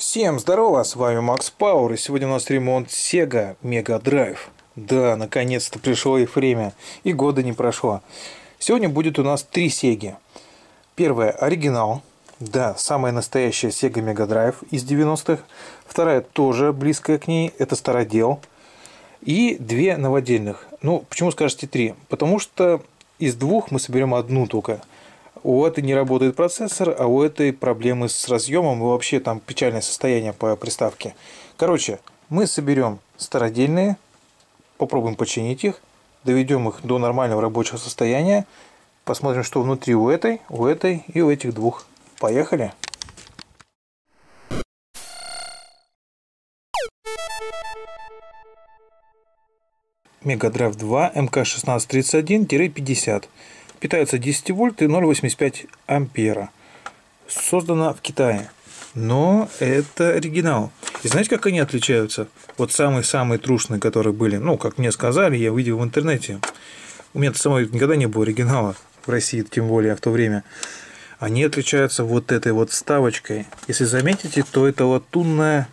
Всем здорово, с вами Макс Пауэр, и сегодня у нас ремонт Sega Mega Drive. Да, наконец-то пришло их время, и года не прошло. Сегодня будет у нас три Sega. Первая оригинал, да, самая настоящая Sega Mega Drive из 90-х. Вторая тоже близкая к ней, это стародел. И две новодельных. Ну, почему скажете три? Потому что из двух мы соберем одну только. У этой не работает процессор, а у этой проблемы с разъемом и вообще там печальное состояние по приставке. Короче, мы соберем стародельные, попробуем починить их, доведем их до нормального рабочего состояния, посмотрим, что внутри у этой и у этих двух. Поехали! Mega Drive 2 МК1631-50. Питается 10 вольт и 0,85 ампера. Создана в Китае. Но это оригинал. И знаете, как они отличаются? Вот самые-самые трушные, которые были. Ну, как мне сказали, я видел в интернете. У меня-то самой никогда не было оригинала. В России, тем более, в то время. Они отличаются вот этой вот вставочкой. Если заметите, то это латунная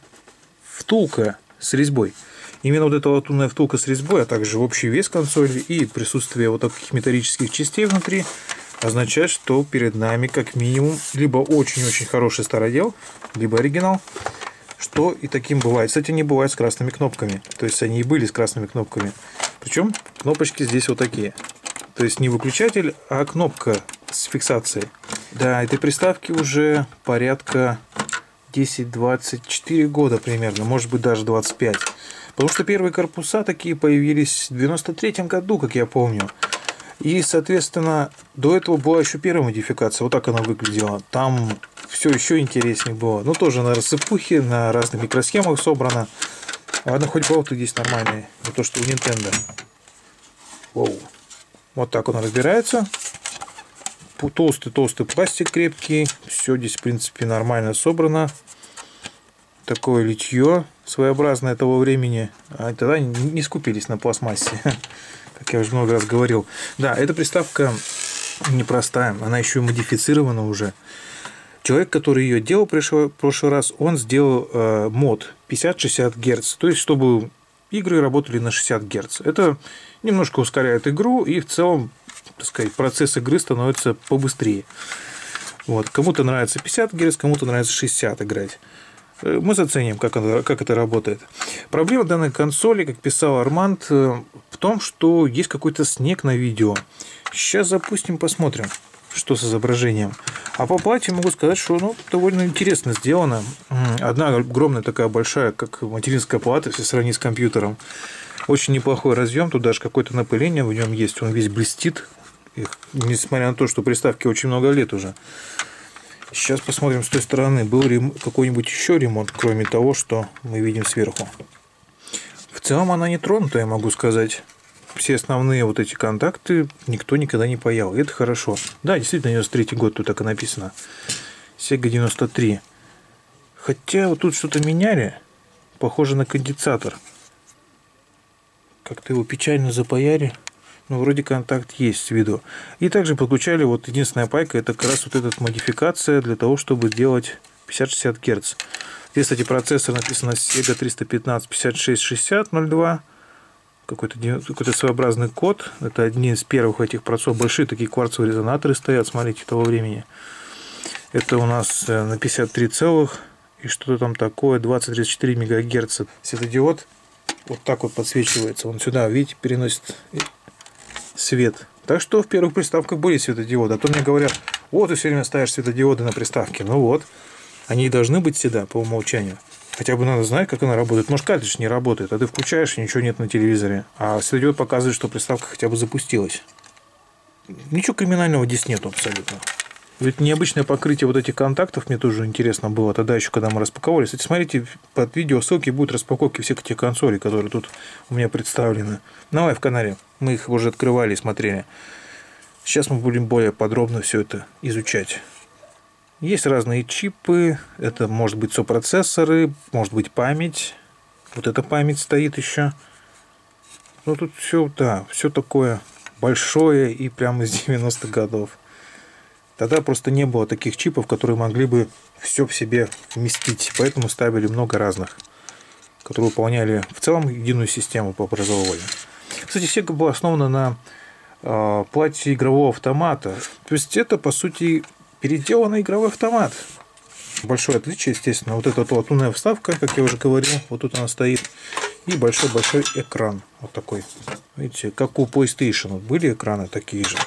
втулка с резьбой. Именно вот эта латунная втулка с резьбой, а также общий вес консоли и присутствие вот таких металлических частей внутри означает, что перед нами как минимум либо очень-очень хороший стародел, либо оригинал, что и таким бывает. Кстати, они бывают с красными кнопками, то есть они и были с красными кнопками. Причем кнопочки здесь вот такие, то есть не выключатель, а кнопка с фиксацией. Да, этой приставки уже порядка 10-24 года примерно, может быть даже 25. Потому что первые корпуса такие появились в 93-м году, как я помню. И, соответственно, до этого была еще первая модификация. Вот так она выглядела. Там все еще интереснее было. Но тоже на рассыпухе, на разных микросхемах собрано. Ладно, хоть болты здесь нормальные. Не то, что у Nintendo. Воу. Вот так он разбирается. Толстый-толстый пластик крепкий. Все здесь, в принципе, нормально собрано. Такое литье своеобразное того времени. А тогда не скупились на пластмассе, как я уже много раз говорил. Да, эта приставка непростая, она еще и модифицирована уже. Человек, который ее делал в прошлый раз, он сделал мод 50-60 Гц. То есть, чтобы игры работали на 60 Гц. Это немножко ускоряет игру, и в целом, так сказать, процесс игры становится побыстрее. Вот. Кому-то нравится 50 Гц, кому-то нравится 60 играть. Мы заценим, как это работает. Проблема данной консоли, как писал Арманд, в том, что есть какой-то снег на видео. Сейчас запустим, посмотрим, что с изображением. А по плате могу сказать, что ну, довольно интересно сделано. Одна огромная такая большая, как материнская плата, если сравнить с компьютером. Очень неплохой разъем, тут даже какое-то напыление в нем есть. Он весь блестит, несмотря на то, что приставке очень много лет уже. Сейчас посмотрим с той стороны, был ли какой-нибудь еще ремонт, кроме того, что мы видим сверху. В целом она не тронутая, могу сказать. Все основные вот эти контакты никто никогда не паял. Это хорошо. Да, действительно, 93-й год, тут так и написано. Sega 93. Хотя вот тут что-то меняли. Похоже на конденсатор. Как-то его печально запаяли. Ну, вроде контакт есть с виду. И также подключали, вот единственная пайка, это как раз вот эта модификация для того, чтобы делать 50-60 Гц. Здесь, кстати, процессор написано SEGA 315-56-60-02. Какой-то своеобразный код. Это одни из первых этих процессоров. Большие такие кварцевые резонаторы стоят, смотрите, того времени. Это у нас на 53 целых и что-то там такое, 20-34 МГц. Светодиод вот так вот подсвечивается. Он сюда, видите, переносит свет. Так что в первых приставках были светодиоды. А то мне говорят, вот ты все время ставишь светодиоды на приставке. Ну вот, они и должны быть всегда по умолчанию. Хотя бы надо знать, как она работает. Может, картридж не работает, а ты включаешь, и ничего нет на телевизоре. А светодиод показывает, что приставка хотя бы запустилась. Ничего криминального здесь нету абсолютно. Ведь необычное покрытие вот этих контактов мне тоже интересно было. Тогда еще, когда мы распаковывали. Кстати, смотрите, под видео ссылки будут распаковки всех этих консолей, которые тут у меня представлены. На лайв-канале мы их уже открывали и смотрели. Сейчас мы будем более подробно все это изучать. Есть разные чипы. Это может быть сопроцессоры, может быть память. Вот эта память стоит еще. Ну тут все, да, все такое большое и прямо из 90-х годов. Тогда просто не было таких чипов, которые могли бы все в себе вместить. Поэтому ставили много разных, которые выполняли в целом единую систему по образованию. Кстати, Sega была основана на плате игрового автомата. То есть это, по сути, переделанный игровой автомат. Большое отличие, естественно, вот эта латунная вставка, как я уже говорил, вот тут она стоит. И большой-большой экран. Вот такой. Видите, как у PlayStation были экраны такие же.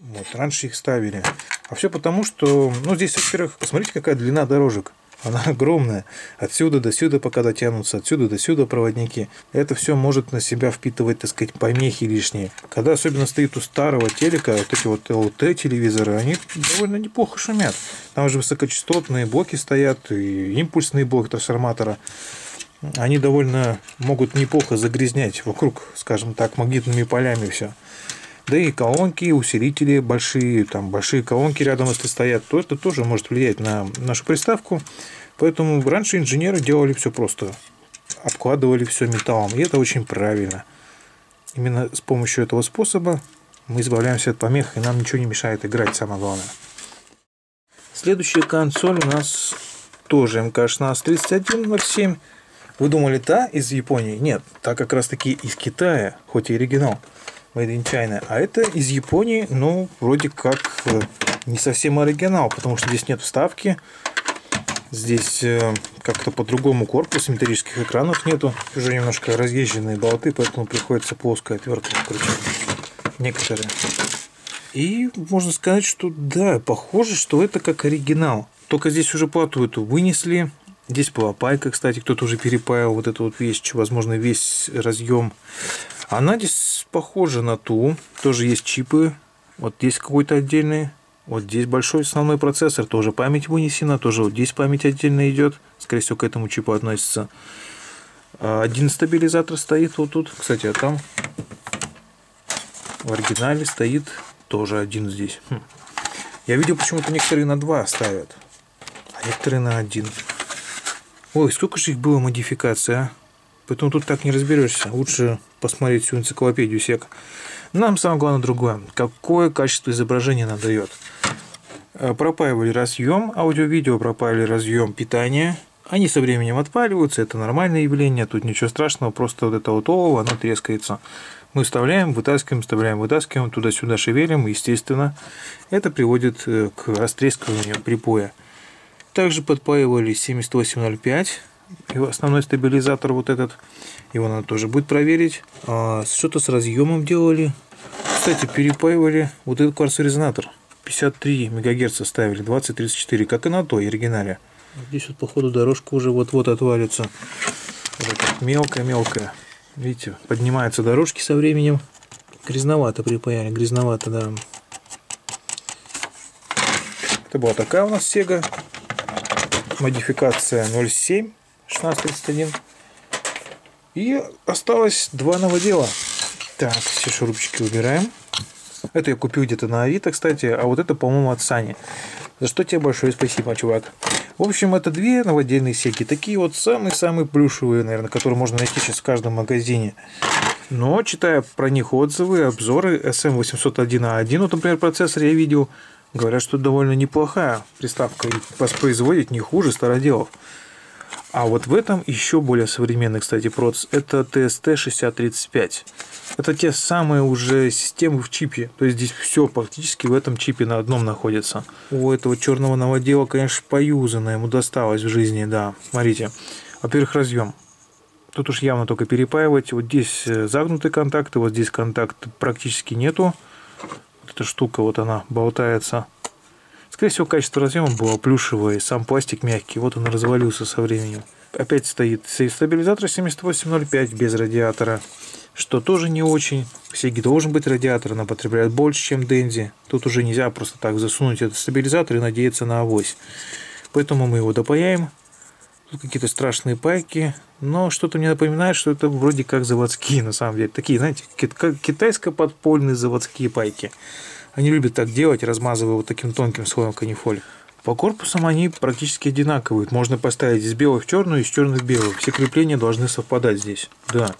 Вот, раньше их ставили. А все потому, что... Ну, здесь, во-первых, посмотрите, какая длина дорожек. Она огромная. Отсюда до сюда, пока дотянутся. Отсюда до сюда проводники. Это все может на себя впитывать, так сказать, помехи лишние. Когда особенно стоит у старого телека, вот эти вот LT телевизоры, они довольно неплохо шумят. Там же высокочастотные блоки стоят, и импульсный блок трансформатора. Они довольно могут неплохо загрязнять вокруг, скажем так, магнитными полями все. Да и колонки, усилители большие, там большие колонки рядом, если стоят, то это тоже может влиять на нашу приставку. Поэтому раньше инженеры делали все просто. Обкладывали все металлом. И это очень правильно. Именно с помощью этого способа мы избавляемся от помех, и нам ничего не мешает играть, самое главное. Следующая консоль у нас тоже МК-163107. Вы думали, та из Японии? Нет, та как раз таки из Китая, хоть и оригинал. Made in China. А это из Японии, ну, вроде как не совсем оригинал, потому что здесь нет вставки. Здесь как-то по-другому корпус, симметрических экранов нету. Уже немножко разъезженные болты, поэтому приходится плоская отвертка вкручивать некоторые. И можно сказать, что да, похоже, что это как оригинал. Только здесь уже плату эту вынесли. Здесь была пайка, кстати, кто-то уже перепаял вот эту вот вещь, возможно, весь разъем. Она здесь похожа на ту, тоже есть чипы, вот здесь какой-то отдельный, вот здесь большой основной процессор, тоже память вынесена, тоже вот здесь память отдельно идет, скорее всего, к этому чипу относится. Один стабилизатор стоит вот тут, кстати, а там в оригинале стоит тоже один здесь. Я видел, почему-то некоторые на 2 ставят, а некоторые на 1. Ой, сколько же их было модификаций, а? Поэтому тут так не разберешься. Лучше посмотреть всю энциклопедию СЕГА. Нам самое главное другое. Какое качество изображения она дает. Пропаивали разъем аудио-видео, пропаивали разъем питания. Они со временем отпаливаются. Это нормальное явление. Тут ничего страшного. Просто вот это вот олово, оно трескается. Мы вставляем, вытаскиваем, туда-сюда шевелим. Естественно, это приводит к растрескиванию припоя. Также подпаивали 7805. Его основной стабилизатор вот этот, его надо тоже будет проверить. Что-то с разъемом делали. Кстати, перепаивали вот этот кварцорезонатор. 53 МГц ставили, 20-34, как и на той оригинале. Здесь вот походу дорожка уже вот-вот отвалится. Мелкая-мелкая. Видите, поднимаются дорожки со временем. Грязновато припаяли, грязновато, да. Это была такая у нас Sega. Модификация 07-1631. И осталось 2 новодела. Так, все шурупчики убираем. Это я купил где-то на Авито, кстати. А вот это, по-моему, от Сани. За что тебе большое спасибо, чувак. В общем, это 2 новодельные секи. Такие вот самые-самые плюшевые, наверное, которые можно найти сейчас в каждом магазине. Но, читая про них отзывы, обзоры, SM801A1, вот, например, процессор я видел. Говорят, что довольно неплохая приставка, и воспроизводит не хуже староделов. А вот в этом еще более современный, кстати, проц. Это TST-6035. Это те самые уже системы в чипе. То есть здесь все практически в этом чипе на одном находится. У этого черного новодела, конечно, поюзанное ему досталось в жизни, да. Смотрите. Во-первых, разъем. Тут уж явно только перепаивать. Вот здесь загнутые контакты, вот здесь контакт практически нету. Эта штука, вот она болтается. Скорее всего, качество разъема было плюшевое, сам пластик мягкий. Вот он развалился со временем. Опять стоит стабилизатор 7805 без радиатора, что тоже не очень. В Sega должен быть радиатор, она потребляет больше, чем Денди. Тут уже нельзя просто так засунуть этот стабилизатор и надеяться на авось. Поэтому мы его допаяем. Тут какие-то страшные пайки, но что-то мне напоминает, что это вроде как заводские, на самом деле. Такие, знаете, китайско-подпольные заводские пайки. Они любят так делать, размазывая вот таким тонким слоем канифоль. По корпусам они практически одинаковые. Можно поставить из белых в черную, из черных в белую. Все крепления должны совпадать здесь. Да.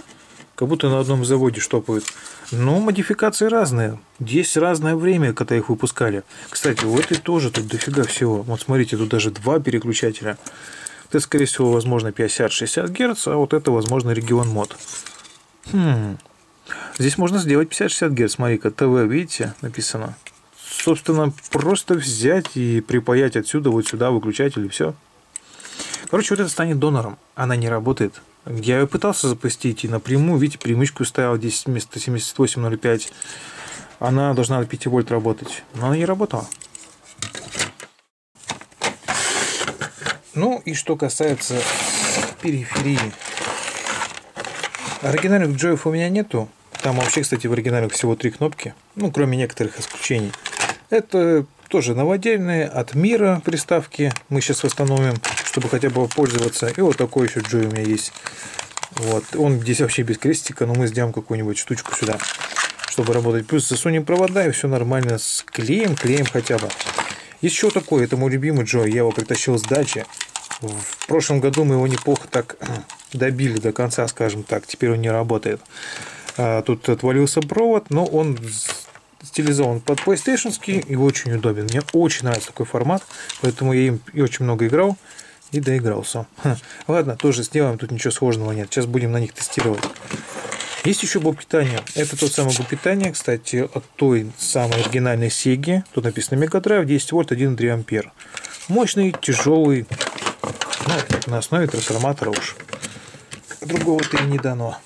Как будто на одном заводе штопают. Но модификации разные. Есть разное время, когда их выпускали. Кстати, у этой тоже тут дофига всего. Вот смотрите, тут даже два переключателя. Это, скорее всего, возможно 50-60 Гц, а вот это, возможно, регион мод. Здесь можно сделать 50-60 Гц. Смотри-ка, ТВ, видите, написано. Собственно, просто взять и припаять отсюда, вот сюда выключатель и все. Короче, вот это станет донором. Она не работает. Я ее пытался запустить и напрямую, видите, перемычку ставил здесь вместо 7805. Она должна на 5 вольт работать, но она не работала. Ну и что касается периферии. Оригинальных джойов у меня нету. Там вообще, кстати, в оригинальных всего 3 кнопки. Ну, кроме некоторых исключений. Это тоже новодельные от Мира приставки. Мы сейчас восстановим, чтобы хотя бы пользоваться. И вот такой еще джой у меня есть. Вот. Он здесь вообще без крестика, но мы сделаем какую-нибудь штучку сюда, чтобы работать. Плюс засунем провода и все нормально. Склеим, клеим хотя бы. Еще такой, это мой любимый джой. Я его притащил с дачи. В прошлом году мы его неплохо так добили до конца, скажем так. Теперь он не работает. Тут отвалился провод, но он стилизован под PlayStation-ский и очень удобен. Мне очень нравится такой формат, поэтому я им и очень много играл и доигрался. Ладно, тоже сделаем, тут ничего сложного нет. Сейчас будем на них тестировать. Есть еще блок питания. Это тот самый блок питания, кстати, от той самой оригинальной Sega. Тут написано Mega Drive, 10 вольт, 1,3 ампер. Мощный, тяжелый, ну, на основе трансформатора уж. Другого-то и не дано.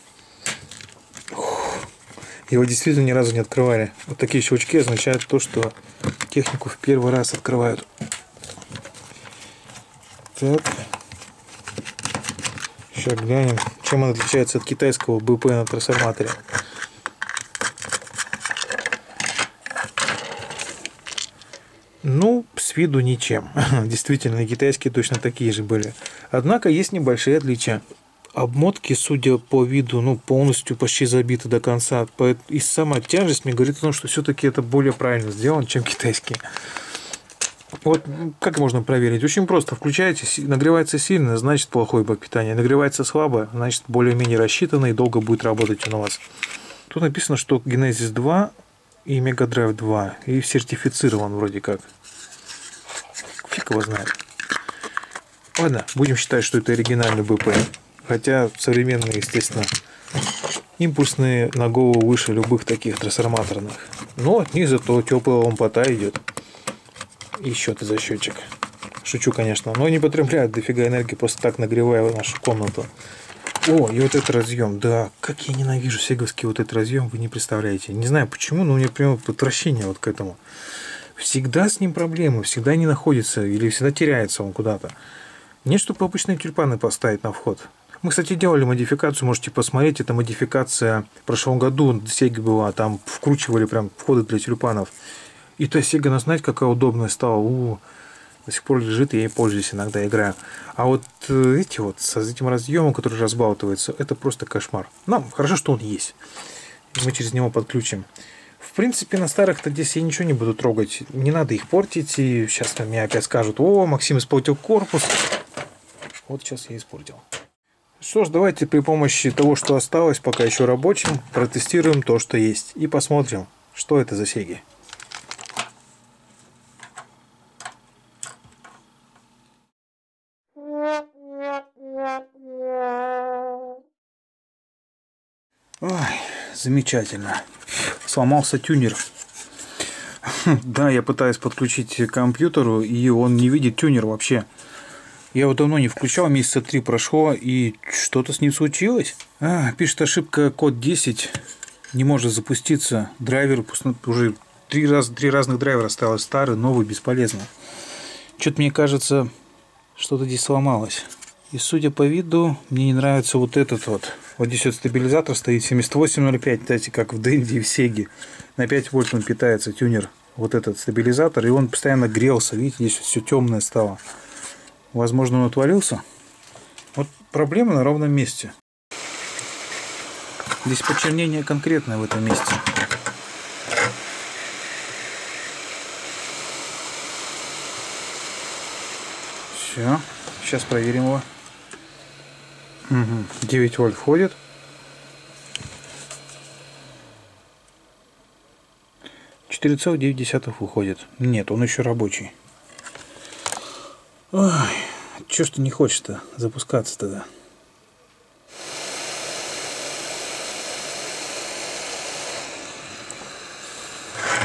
Его действительно ни разу не открывали. Вот такие щелчки означают то, что технику в первый раз открывают. Так. Сейчас глянем, чем он отличается от китайского БП на трансформаторе. Ну, с виду ничем. Действительно, китайские точно такие же были. Однако есть небольшие отличия. Обмотки, судя по виду, ну, полностью почти забиты до конца. И сама тяжесть мне говорит о том, что все-таки это более правильно сделано, чем китайские. Вот как можно проверить? Очень просто. Включаете, нагревается сильно, значит плохой блок питания. Нагревается слабо, значит более-менее рассчитано и долго будет работать он у вас. Тут написано, что Genesis 2 и Mega Drive 2. И сертифицирован вроде как. Фиг его знает. Ладно, будем считать, что это оригинальный БП. Хотя современные, естественно, импульсные на голову выше любых таких трансформаторных. Но от них зато теплая лампота идет. Еще ты за счетчик. Шучу, конечно. Но не потребляют дофига энергии, просто так нагревая нашу комнату. О, и вот этот разъем. Да, как я ненавижу сеговский вот этот разъем, вы не представляете. Не знаю почему, но у меня прям отвращение вот к этому. Всегда с ним проблемы, всегда не находится или всегда теряется он куда-то. Нет, чтобы обычные тюльпаны поставить на вход. Мы, кстати, делали модификацию, можете посмотреть, это модификация в прошлом году Sega была, там вкручивали прям входы для тюльпанов. И та Sega, нас знаете, какая удобная стала, до сих пор лежит, я ей пользуюсь, иногда играю. А вот эти вот, с этим разъемом, который разбалтывается, это просто кошмар. Нам хорошо, что он есть, мы через него подключим. В принципе, на старых-то здесь я ничего не буду трогать, не надо их портить, и сейчас мне опять скажут, о, Максим испортил корпус. Вот сейчас я испортил. Что ж, давайте при помощи того, что осталось, пока еще рабочим, протестируем то, что есть. И посмотрим, что это за Sega. Ой, замечательно. Сломался тюнер. Да, я пытаюсь подключить к компьютеру, и он не видит тюнер вообще. Я его давно не включал, месяца 3 прошло, и что-то с ним случилось. Пишет ошибка код 10, не может запуститься. Драйвер, уже 3 разных драйвера осталось, старый, новый, бесполезный. Что-то мне кажется, что-то здесь сломалось. И судя по виду, мне не нравится вот этот вот. Вот здесь вот стабилизатор стоит 7805, кстати, как в Денди и в Сеге. На 5 вольт он питается, тюнер, вот этот стабилизатор, и он постоянно грелся, видите, здесь все темное стало. Возможно, он отвалился. Вот проблема на ровном месте. Здесь почернение конкретное в этом месте. Все. Сейчас проверим его. 9 вольт входит. 4,9 выходит. Нет, он еще рабочий. Ой, чё ж ты не хочешь-то запускаться тогда?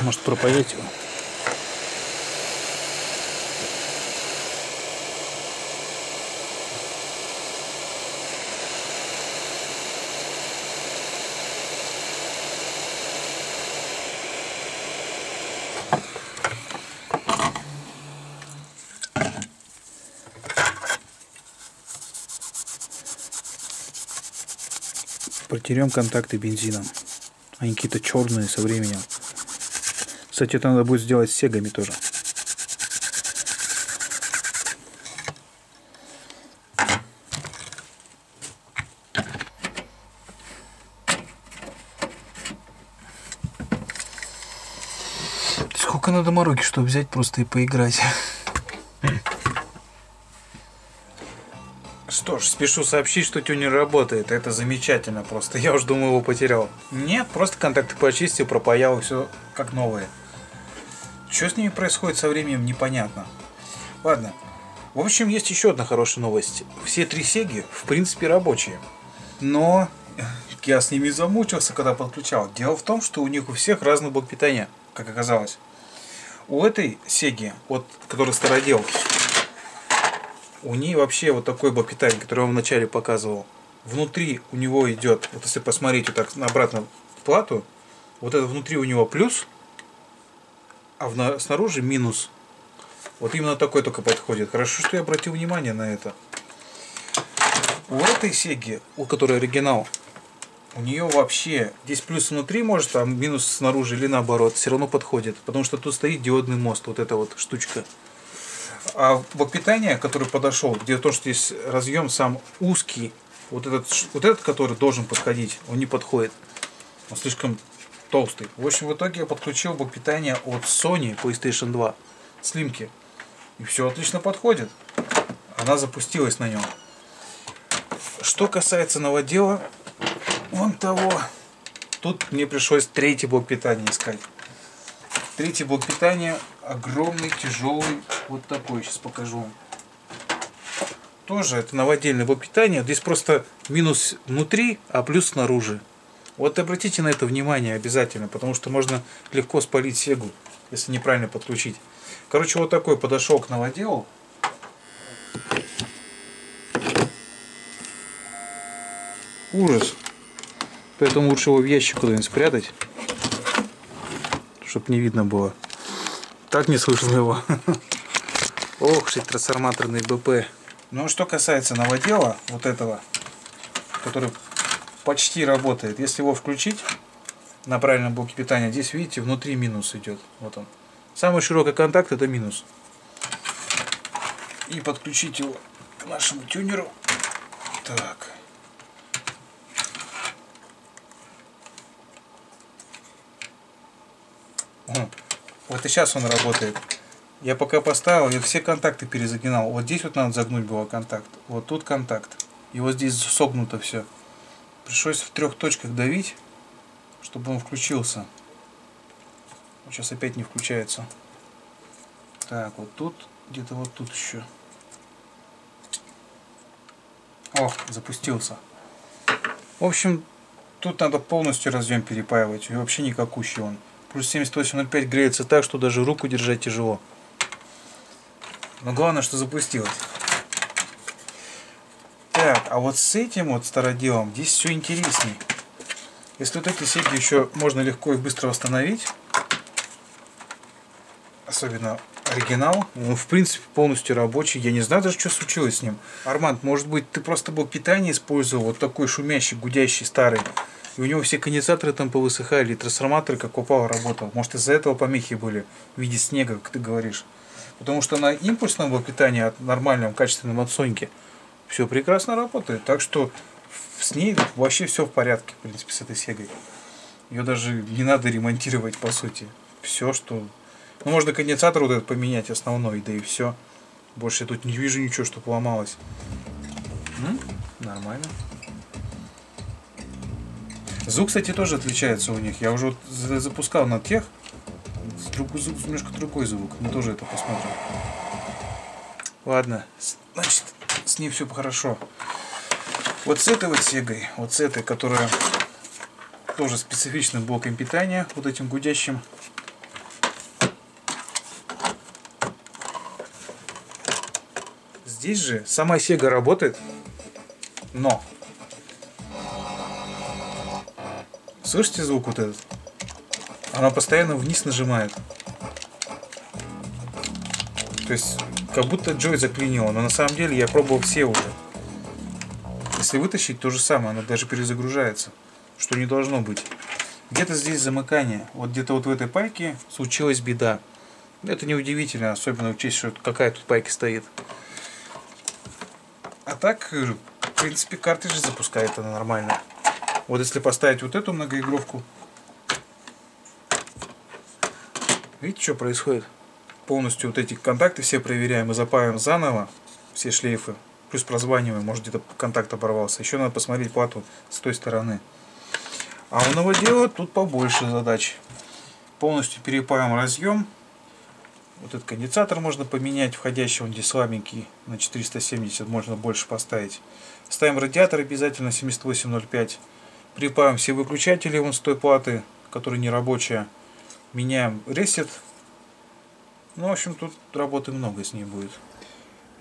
Может, проповедь его? Протерем контакты бензином. Они какие-то черные со временем. Кстати, это надо будет сделать с сегами тоже. Сколько надо мороки, чтобы взять просто и поиграть. Что ж, спешу сообщить, что тюнер работает. Это замечательно просто. Я уж думаю, его потерял. Нет, просто контакты почистил, пропаял, и все как новое. Что с ними происходит со временем, непонятно. Ладно. В общем, есть еще одна хорошая новость. Все три сеги, в принципе, рабочие. Но я с ними замучился, когда подключал. Дело в том, что у них у всех разный блок питания, как оказалось. У этой сеги, вот, который стародел, у нее вообще вот такой блок питания, который я вам вначале показывал. Внутри у него идет, вот если посмотреть вот так на обратную плату, вот это внутри у него плюс, а снаружи минус. Вот именно такой только подходит. Хорошо, что я обратил внимание на это. У этой сеги, у которой оригинал, у нее вообще здесь плюс внутри может, а минус снаружи или наоборот. Все равно подходит. Потому что тут стоит диодный мост, вот эта вот штучка. А блок питания, который подошел, где то, что здесь разъем сам узкий, вот этот, который должен подходить, он не подходит. Он слишком толстый. В общем, в итоге я подключил блок питания от Sony PlayStation 2 слимки. И все отлично подходит. Она запустилась на нем. Что касается новодела, вон того. Тут мне пришлось третий блок питания искать. Третий блок питания огромный, тяжелый, вот такой, сейчас покажу вам. Тоже это новодельный блок питания. Здесь просто минус внутри, а плюс снаружи. Вот обратите на это внимание обязательно, потому что можно легко спалить сегу, если неправильно подключить. Короче, вот такой подошел к новоделу. Ужас. Поэтому лучше его в ящик куда-нибудь спрятать, чтобы не видно было. Так не слышно его. Ох, трансформаторный БП. Ну, что касается новодела, вот этого, который почти работает. Если его включить на правильном блоке питания, здесь, видите, внутри минус идет. Вот он. Самый широкий контакт — это минус. И подключить его к нашему тюнеру. Так. О, вот и сейчас он работает. Я пока поставил, я все контакты перезагинал. Вот здесь вот надо загнуть было контакт. Вот тут контакт. И вот здесь согнуто все. Пришлось в трех точках давить, чтобы он включился. Сейчас опять не включается. Так, вот тут, где-то вот тут еще. О, запустился. В общем, тут надо полностью разъем перепаивать. И вообще никакущий он. Плюс 7805 греется так, что даже руку держать тяжело. Но главное, что запустилось. Так, а вот с этим вот староделом здесь все интересней. Если вот эти сеги еще можно легко и быстро восстановить, особенно оригинал, он в принципе полностью рабочий. Я не знаю даже, что случилось с ним. Арманд, может быть, ты просто был питание использовал, вот такой шумящий, гудящий, старый, и у него все конденсаторы там повысыхали, и трансформаторы как попало работал. Может, из-за этого помехи были в виде снега, как ты говоришь. Потому что на импульсном было питание от нормальном, качественном от Соньки все прекрасно работает, так что с ней вообще все в порядке, в принципе, с этой сегой. Ее даже не надо ремонтировать, по сути. Все, что... Ну, можно конденсатор вот этот поменять, основной, да и все. Больше я тут не вижу ничего, что поломалось. Нормально. Звук, кстати, тоже отличается у них. Я уже вот запускал на тех. немножко другой звук. Мы тоже это посмотрим. Ладно, значит, с ней все хорошо. Вот с этой вот Сегой, вот с этой, которая тоже специфичным блоком питания, вот этим гудящим. Здесь же сама Сега работает, но слышите звук вот этот? Она постоянно вниз нажимает. То есть как будто джой заклинило, но на самом деле я пробовал все уже. Если вытащить, то же самое, она даже перезагружается, что не должно быть. Где-то здесь замыкание, вот где-то вот в этой пайке случилась беда. Это неудивительно, особенно учесть, что какая тут пайка стоит. А так, в принципе, картридж запускает она нормально. Вот если поставить вот эту многоигровку, видите, что происходит? Полностью вот эти контакты все проверяем и запаиваем заново, все шлейфы. Плюс прозваниваем, может где-то контакт оборвался. Еще надо посмотреть плату с той стороны. А у новодела тут побольше задач. Полностью перепаиваем разъем. Вот этот конденсатор можно поменять, входящий, он здесь слабенький, на 470, можно больше поставить. Ставим радиатор обязательно 7805. Припаиваем все выключатели вон с той платы, которая не рабочая. Меняем ресет. Ну, в общем, тут работы много с ней будет.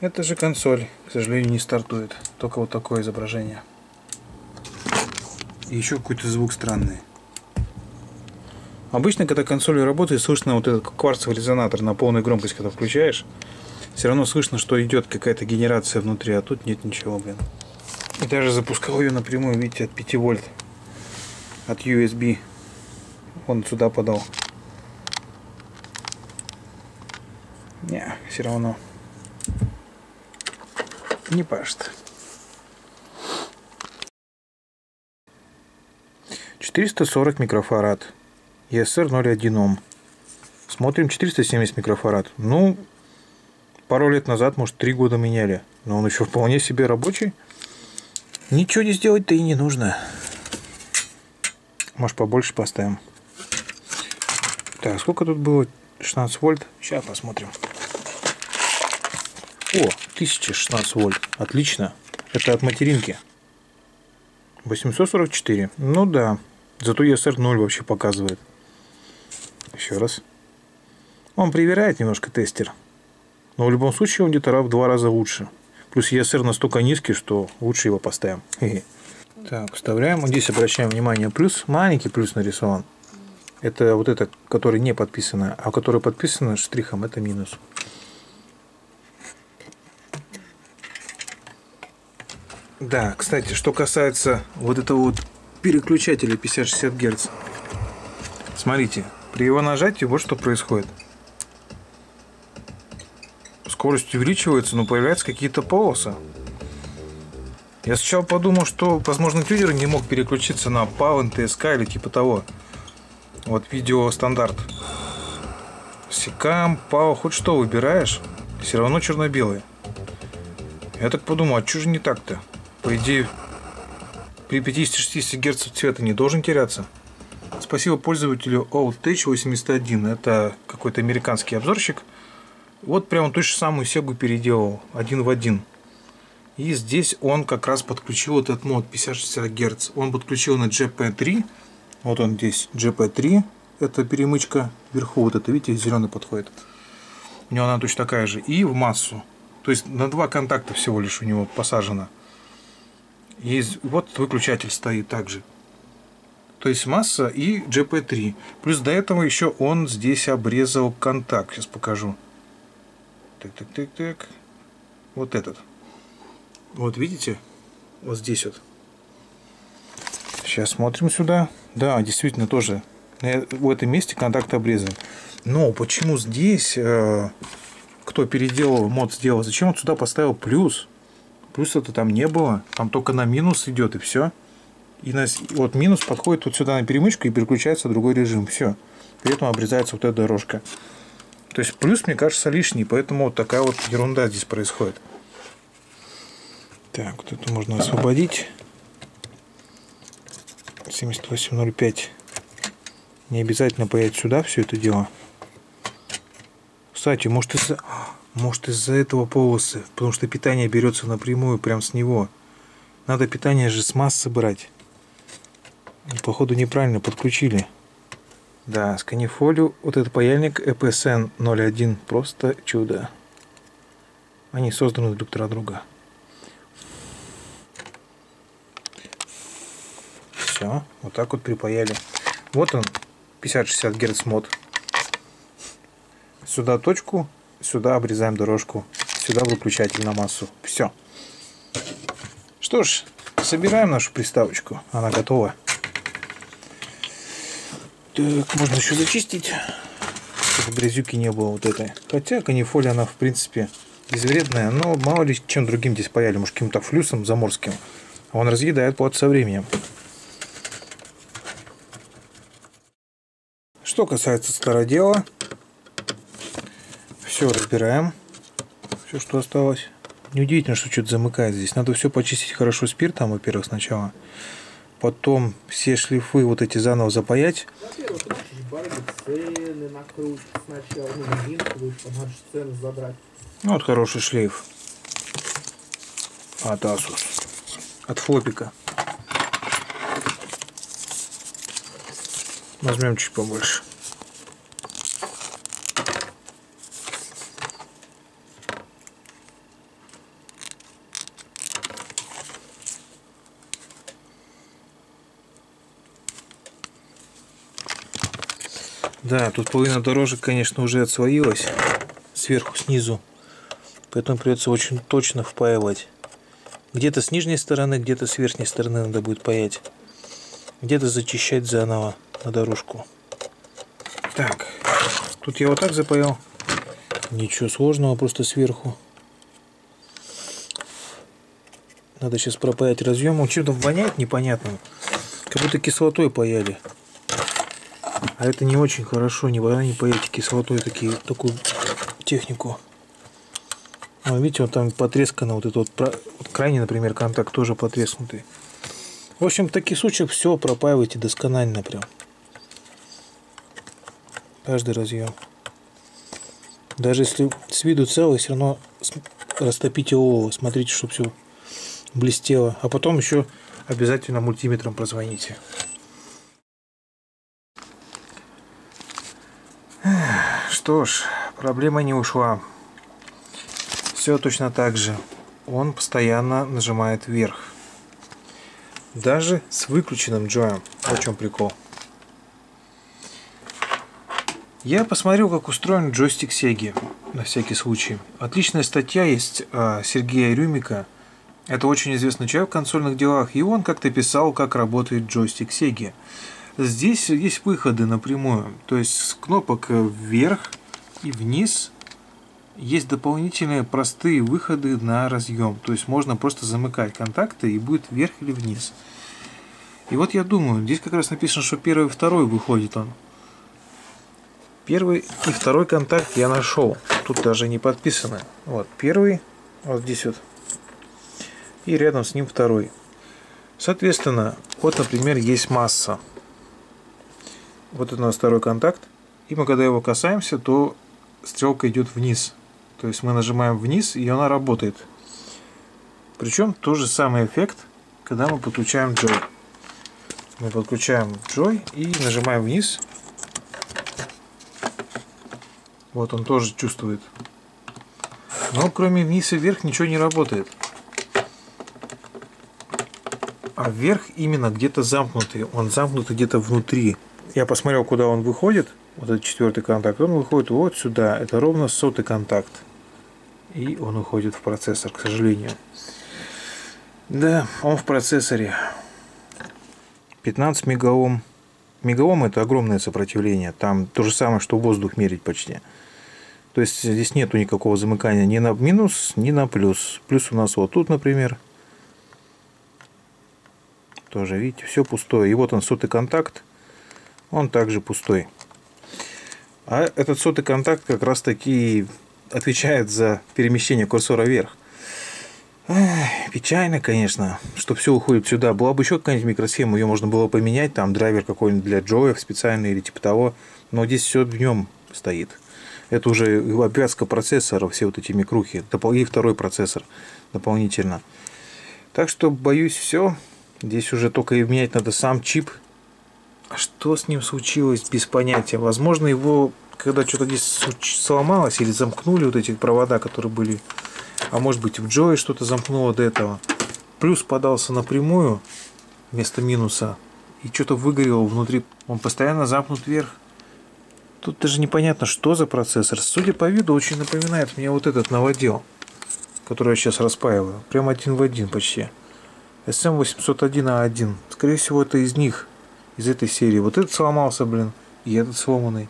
Это же консоль, к сожалению, не стартует. Только вот такое изображение. И еще какой-то звук странный. Обычно, когда консоль работает, слышно вот этот кварцевый резонатор на полную громкость, когда включаешь. Все равно слышно, что идет какая-то генерация внутри, а тут нет ничего, блин. И даже запускал ее напрямую, видите, от 5 вольт. От USB. Он сюда подал. Не, все равно. Не пашет. 440 микрофарад. ESR-01 Ом. Смотрим 470 микрофарад. Ну, пару лет назад, может, 3 года меняли. Но он еще вполне себе рабочий. Ничего не сделать-то и не нужно. Может, побольше поставим. Так, сколько тут было? 16 вольт. Сейчас посмотрим. О, 1016 вольт. Отлично. Это от материнки. 844. Ну да. Зато ESR 0 вообще показывает. Еще раз. Он проверяет немножко тестер. Но в любом случае он где-то в 2 раза лучше. Плюс ESR настолько низкий, что лучше его поставим. Так, вставляем. Вот здесь обращаем внимание плюс. Маленький плюс нарисован. Это вот это, которое не подписано. А которое подписано штрихом, это минус. Да, кстати, что касается вот этого вот переключателя 50-60 Гц. Смотрите, при его нажатии вот что происходит. Скорость увеличивается, но появляются какие-то полосы. Я сначала подумал, что, возможно, тюнер не мог переключиться на PAL, NTSK или типа того. Вот видео стандарт. Секам, PAL, хоть что выбираешь, все равно черно-белый. Я так подумал, а чё же не так-то? По идее, при 50-60 Гц цвета не должен теряться. Спасибо пользователю OldTech81. Это какой-то американский обзорщик. Вот прямо ту же самую Сегу переделал. 1 в 1. И здесь он как раз подключил этот мод 50-60 Гц. Он подключил на GP3. Вот он здесь, GP3. Это перемычка вверху. Вот это, видите, зеленый подходит. У него она точно такая же. И в массу. То есть на 2 контакта всего лишь у него посажено. И вот выключатель стоит также. То есть масса и GP3. Плюс до этого еще он здесь обрезал контакт. Сейчас покажу. Так. Вот этот. Вот видите? Вот здесь вот. Сейчас смотрим сюда. Да, действительно тоже. В этом месте контакт обрезан. Но почему здесь, кто переделал мод, сделал, зачем он сюда поставил плюс? Плюс это там не было, там только на минус идет и все. И вот минус подходит вот сюда на перемычку и переключается в другой режим, все. При этом обрезается вот эта дорожка. То есть плюс, мне кажется, лишний, поэтому вот такая вот ерунда здесь происходит. Так, вот это можно освободить. 7805. Не обязательно паять сюда все это дело. Кстати, может из-за этого полосы, потому что питание берется напрямую прям с него. Надо питание же с массы брать. И, походу, неправильно подключили. Да, с канифолью вот этот паяльник EPSN-01 просто чудо. Они созданы друг для друга. Все, вот так вот припаяли. Вот он, 50-60 Гц мод. Сюда точку, сюда обрезаем дорожку, сюда выключатель на массу. Все. Что ж, собираем нашу приставочку. Она готова. Так, можно еще зачистить, чтобы грязюки не было вот этой. Хотя канифоль, она в принципе безвредная, но мало ли чем другим здесь паяли. Может, каким-то флюсом заморским. Он разъедает плату со временем. Что касается стародела, все разбираем, все, что осталось. Неудивительно, что что-то замыкает здесь. Надо все почистить хорошо спиртом, во-первых, сначала. Потом все шлифы вот эти заново запаять. Вот хороший шлейф. От Asus. От флопика. Возьмем чуть побольше. Да, тут половина дорожек, конечно, уже отслоилась сверху, снизу, поэтому придется очень точно впаивать. Где-то с нижней стороны, где-то с верхней стороны надо будет паять, где-то зачищать заново на дорожку. Так, тут я вот так запаял, ничего сложного, просто сверху. Надо сейчас пропаять разъем, он чем-то воняет непонятным, как будто кислотой паяли. А это не очень хорошо, никогда не поедете кислотой такую технику. Ну, видите, вот там потрескано, вот этот вот крайний, например, контакт тоже потреснутый. В общем, в таких случаях все пропаивайте досконально прям. Каждый разъем. Даже если с виду целый, все равно растопите олово, смотрите, чтобы все блестело. А потом еще обязательно мультиметром прозвоните. Что ж, проблема не ушла. Все точно так же. Он постоянно нажимает вверх. Даже с выключенным джоем. Вот в чем прикол. Я посмотрел, как устроен джойстик Сеги. На всякий случай. Отличная статья есть Сергея Рюмика. Это очень известный человек в консольных делах. И он как-то писал, как работает джойстик Сеги. Здесь есть выходы напрямую, то есть с кнопок вверх и вниз есть дополнительные простые выходы на разъем. То есть можно просто замыкать контакты и будет вверх или вниз. И вот я думаю, здесь как раз написано, что первый и второй выходит он. Первый и второй контакт я нашел, тут даже не подписано. Вот первый, вот здесь вот, и рядом с ним второй. Соответственно, вот, например, есть масса. Вот это у нас второй контакт. И мы когда его касаемся, то стрелка идет вниз. То есть мы нажимаем вниз, и она работает. Причем тот же самый эффект, когда мы подключаем джой. Мы подключаем джой и нажимаем вниз. Вот он тоже чувствует. Но кроме вниз и вверх ничего не работает. А вверх именно где-то замкнутый. Он замкнутый где-то внутри. Я посмотрел, куда он выходит, вот этот четвертый контакт, он выходит вот сюда, это ровно 100-й контакт, и он уходит в процессор, к сожалению. Да, он в процессоре. 15 мегаом. Мегаом — это огромное сопротивление, там то же самое, что воздух мерить почти. То есть здесь нету никакого замыкания ни на минус, ни на плюс. Плюс у нас вот тут, например. Тоже, видите, все пустое. И вот он, 100-й контакт. Он также пустой. А этот 100-й контакт как раз таки отвечает за перемещение курсора вверх. Эх, печально, конечно, что все уходит сюда. Была бы еще какая-нибудь микросхема, ее можно было поменять, там драйвер какой-нибудь для джоев специальный или типа того. Но здесь все в нем стоит. Это уже обвязка процессора, все вот эти микрухи. И второй процессор дополнительно. Так что, боюсь, все. Здесь уже только и менять надо сам чип. А что с ним случилось, без понятия. Возможно, его, когда что-то здесь сломалось или замкнули вот эти провода, которые были. А может быть, в Джое что-то замкнуло до этого. Плюс подался напрямую вместо минуса. И что-то выгорело внутри. Он постоянно замкнут вверх. Тут даже непонятно, что за процессор. Судя по виду, очень напоминает мне вот этот новодел, который я сейчас распаиваю. Прям один в один почти. SM801A1. Скорее всего, это из них. Из этой серии. Вот этот сломался, блин. И этот сломанный.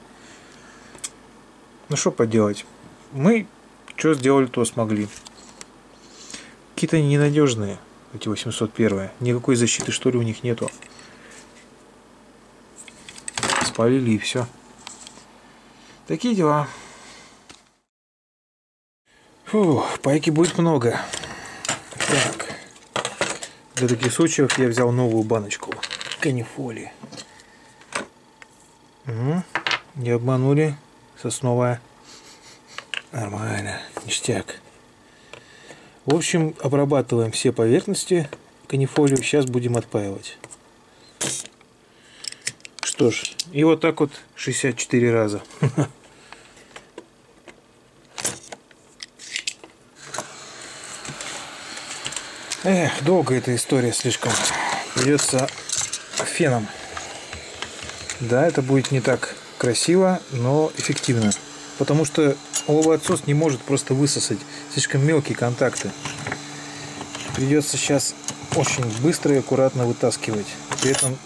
Ну, что поделать. Мы что сделали, то смогли. Какие-то ненадежные эти 801. Никакой защиты, что ли, у них нету. Спалили и все. Такие дела. Фух, пайки будет много. Так. Для таких случаев я взял новую баночку канифоли. Угу. Не обманули. Сосновая. Нормально. Ништяк. В общем, обрабатываем все поверхности канифолию. Сейчас будем отпаивать. Что ж, и вот так вот 64 раза. Эх, долго эта история слишком. Придется феном. Да, это будет не так красиво, но эффективно. Потому что оловоотсос не может просто высосать. Слишком мелкие контакты. Придется сейчас очень быстро и аккуратно вытаскивать. При этом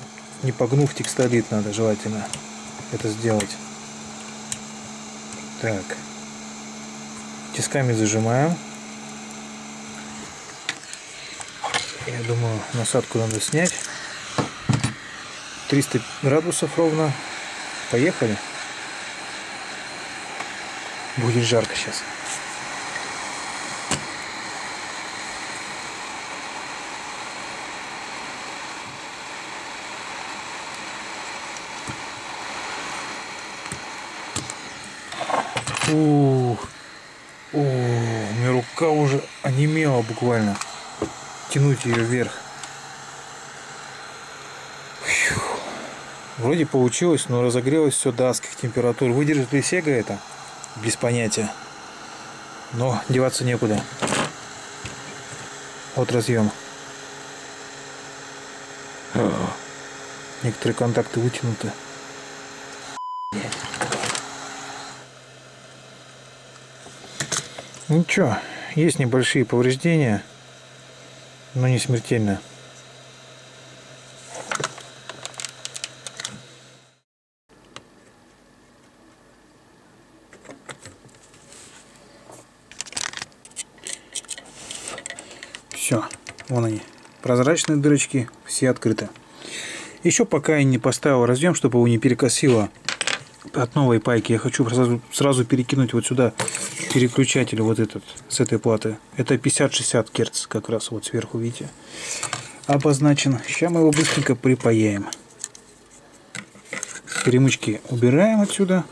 не погнув текстолит, надо желательно это сделать. Так. Тисками зажимаем. Я думаю, насадку надо снять. 300 градусов ровно. Поехали. Будет жарко сейчас. Ух, у меня рука уже онемела буквально. Тянуть ее вверх. Фью. Вроде получилось, но разогрелось все до адских температур. Выдержит ли Sega это? Без понятия. Но деваться некуда. Вот разъем. Некоторые контакты вытянуты. Ничего, есть небольшие повреждения, но не смертельно. Все, вон они, прозрачные дырочки, все открыты. Еще пока я не поставил разъем, чтобы его не перекосило от новой пайки. Я хочу сразу перекинуть вот сюда переключатель вот этот, с этой платы. Это 50-60 Гц, как раз вот сверху, видите, обозначен. Сейчас мы его быстренько припаяем. Перемычки убираем отсюда.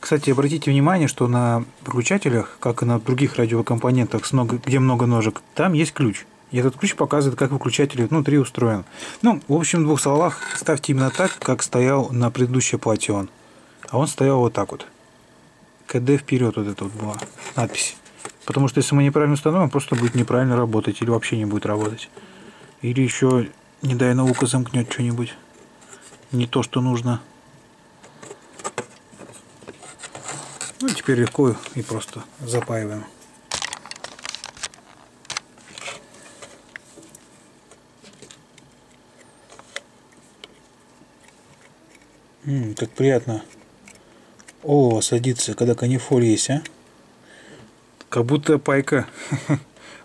Кстати, обратите внимание, что на переключателях, как и на других радиокомпонентах, где много ножек, там есть ключ. И этот ключ показывает, как выключатель внутри устроен. Ну, в общем, в двух словах, ставьте именно так, как стоял на предыдущей плате он. А он стоял вот так вот. КД вперед вот это вот была надпись. Потому что если мы неправильно установим, просто будет неправильно работать. Или вообще не будет работать. Или еще, не дай наука, замкнет что-нибудь. Не то, что нужно. Ну, теперь легко и просто запаиваем. Как приятно олово садится, когда канифоль есть, а? Как будто пайка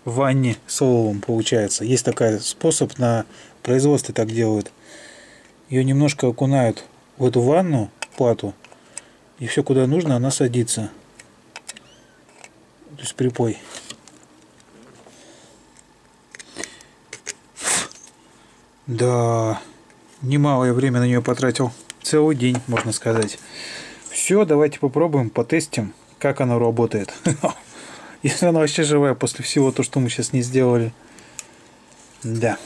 в ванне с оловом получается. Есть такой способ, на производстве так делают. Ее немножко окунают в эту ванну, плату, и все куда нужно, она садится. То есть припой. Да, немалое время на нее потратил. Целый день, можно сказать. Все, давайте попробуем, потестим, как она работает. Если она вообще живая после всего то, что мы сейчас не сделали. Да.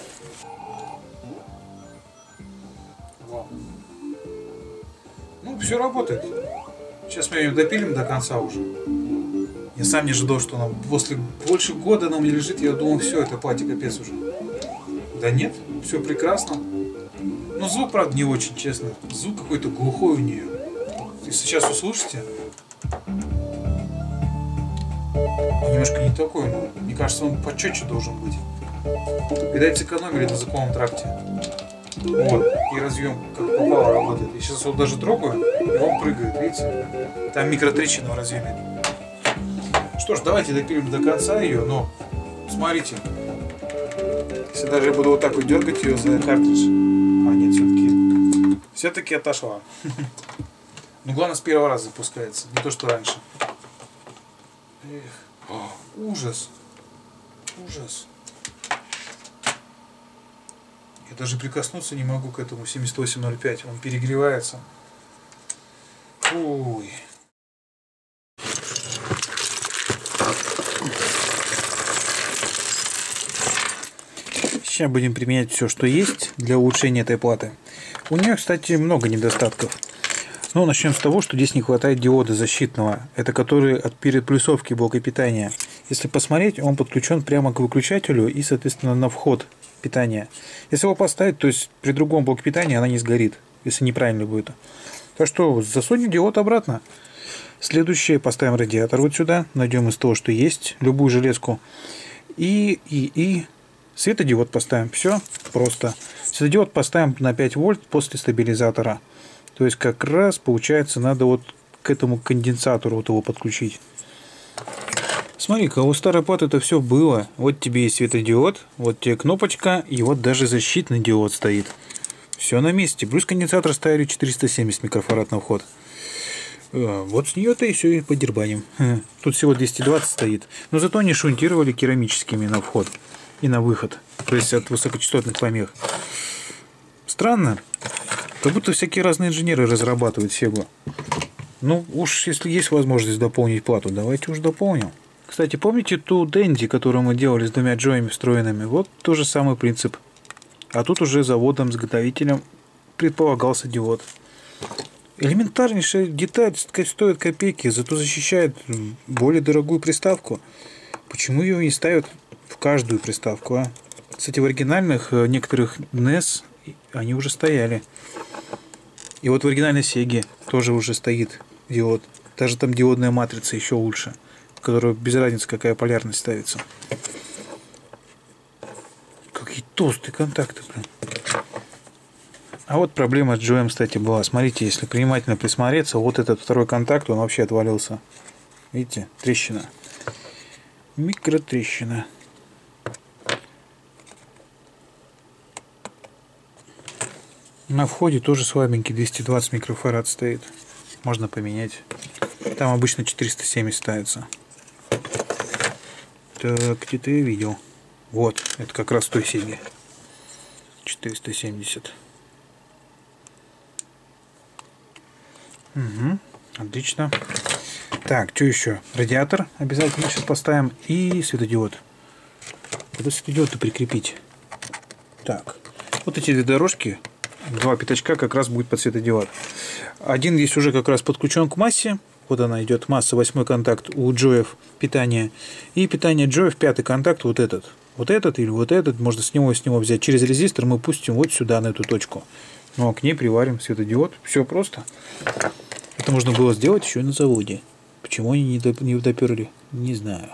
Ну, все работает. Сейчас мы ее допилим до конца уже. Я сам не ожидал, что она после больше года она у меня лежит. Я думал, все, это платье капец уже. Да нет, все прекрасно. Но звук, правда, не очень, честно. Звук какой-то глухой у нее. Если сейчас услышите, немножко не такой, но мне кажется, он почетче должен быть. Видать, сэкономили на законном тракте. Вот, и разъем как попало работает. Я сейчас его даже трогаю, и он прыгает, видите? Там микротрещина в разъеме. Что ж, давайте допилим до конца ее, но смотрите. Если даже я буду вот так вот дергать ее за картридж. А нет, все-таки отошла. Ну, главное, с первого раза запускается, не то, что раньше. Эх, ужас. Ужас. Я даже прикоснуться не могу к этому 7805. Он перегревается. Ой. Сейчас будем применять все, что есть для улучшения этой платы. У нее, кстати, много недостатков. Ну, начнем с того, что здесь не хватает диода защитного. Это который от переплюсовки блока питания. Если посмотреть, он подключен прямо к выключателю и, соответственно, на вход питания. Если его поставить, то есть при другом блоке питания она не сгорит, если неправильно будет. Так что засунем диод обратно. Следующее, поставим радиатор вот сюда. Найдем из того, что есть, любую железку. И светодиод поставим. Все просто. Светодиод поставим на 5 вольт после стабилизатора. То есть как раз получается надо вот к этому конденсатору вот его подключить. Смотри-ка, у старой платы это все было. Вот тебе и светодиод, вот тебе кнопочка, и вот даже защитный диод стоит. Все на месте. Плюс конденсатор ставили 470 микрофарад на вход. Вот с нее-то и все и подербаним. Тут всего 220 стоит. Но зато они шунтировали керамическими на вход и на выход. То есть от высокочастотных помех. Странно. Как будто всякие разные инженеры разрабатывают Sega. Ну уж если есть возможность дополнить плату, давайте уж дополним. Кстати, помните ту Dendy, которую мы делали с двумя джоями встроенными? Вот тот же самый принцип. А тут уже заводом-изготовителем предполагался диод. Элементарнейшая деталь, стоит копейки, зато защищает более дорогую приставку. Почему ее не ставят в каждую приставку, а? Кстати, в оригинальных некоторых NES они уже стояли. И вот в оригинальной Sega тоже уже стоит диод. Даже там диодная матрица еще лучше, в которой без разницы какая полярность ставится. Какие толстые контакты, блин. А вот проблема с джоем, кстати, была. Смотрите, если внимательно присмотреться, вот этот второй контакт, он вообще отвалился. Видите, трещина. Микротрещина. На входе тоже слабенький, 220 микрофарад стоит. Можно поменять. Там обычно 470 ставится. Так, где-то я видел. Вот, это как раз той Sega. 470. Угу, отлично. Так, что еще? Радиатор обязательно сейчас поставим. И светодиод. Куда светодиод-то прикрепить? Так, вот эти две дорожки. Два пятачка как раз будет под светодиод. Один здесь уже как раз подключен к массе. Вот она идет, масса, 8-й контакт у джоев питания. И питание джоев, 5-й контакт, вот этот. Вот этот или вот этот. Можно с него взять. Через резистор мы пустим вот сюда, на эту точку. Ну а к ней приварим светодиод. Все просто. Это можно было сделать еще и на заводе. Почему они не доперли, не знаю.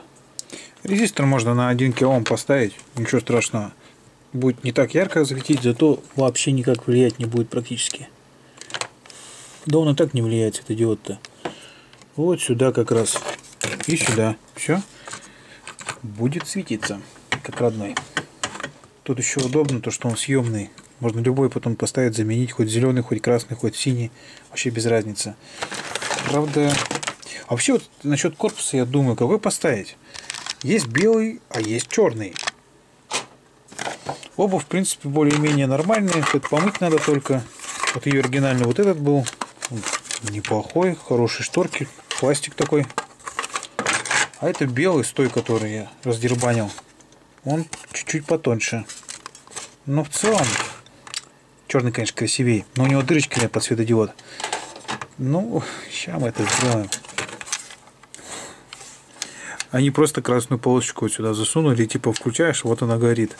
Резистор можно на 1 кОм поставить. Ничего страшного. Будет не так ярко светить, зато вообще никак влиять не будет практически. Да он и так не влияет, светодиод-то. Вот сюда как раз. И сюда. Все. Будет светиться, как родной. Тут еще удобно то, что он съемный. Можно любой потом поставить, заменить. Хоть зеленый, хоть красный, хоть синий. Вообще без разницы. Правда... А вообще вот насчет корпуса я думаю, какой поставить. Есть белый, а есть черный. Оба, в принципе, более-менее нормальные. Тут помыть надо только. Вот ее оригинальный вот этот был. Неплохой, хорошие шторки. Пластик такой. А это белый, с той, который я раздербанил. Он чуть-чуть потоньше. Но в целом... Черный, конечно, красивее. Но у него дырочки нет под светодиод. Ну, сейчас мы это сделаем. Они просто красную полосочку вот сюда засунули, типа включаешь, вот она горит.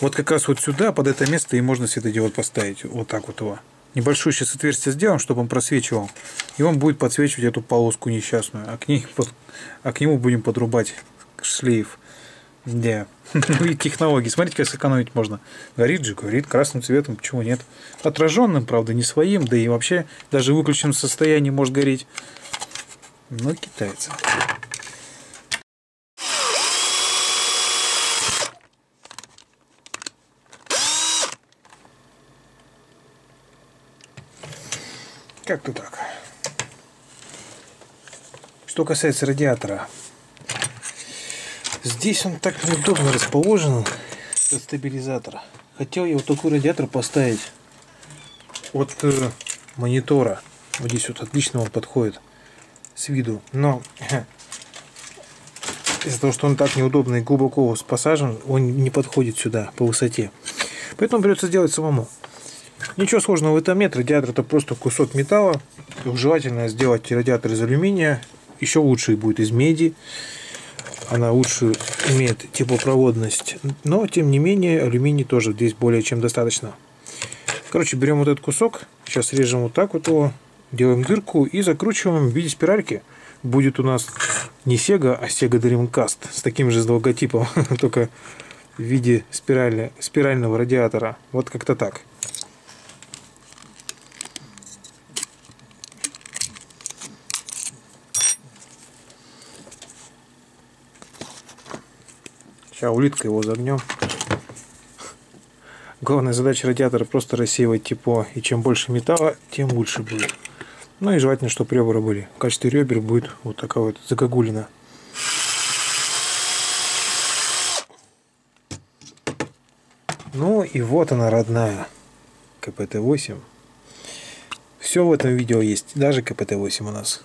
Вот как раз вот сюда, под это место, и можно светодиод поставить. Вот так вот его. Небольшое сейчас отверстие сделаем, чтобы он просвечивал. И он будет подсвечивать эту полоску несчастную. А к нему будем подрубать шлейф. Да. И технологии. Смотрите, как сэкономить можно. Горит же, горит красным цветом, почему нет? Отраженным, правда, не своим, да и вообще даже в выключенном состоянии может гореть. Но китайцы. Как-то так. Что касается радиатора, здесь он так неудобно расположен, этот стабилизатор. Хотел я вот такой радиатор поставить от монитора. Вот здесь вот отлично он подходит с виду, но из-за того, что он так неудобно и глубоко посажен, он не подходит сюда по высоте. Поэтому придется делать самому. Ничего сложного в этом нет. Радиатор — это просто кусок металла. Желательно сделать радиатор из алюминия. Еще лучше будет из меди. Она лучше имеет теплопроводность. Но, тем не менее, алюминий тоже здесь более чем достаточно. Короче, берем вот этот кусок. Сейчас режем вот так вот его. Делаем дырку и закручиваем в виде спиральки. Будет у нас не Sega, а Sega Dreamcast. С таким же логотипом. Только в виде спирального радиатора. Вот как-то так. Сейчас улиткой его загнем. Главная задача радиатора — просто рассеивать тепло. И чем больше металла, тем лучше будет. Ну и желательно, чтобы ребра были. В качестве ребер будет вот такая вот загогулина. Ну и вот она, родная. КПТ-8. Все в этом видео есть. Даже КПТ-8 у нас.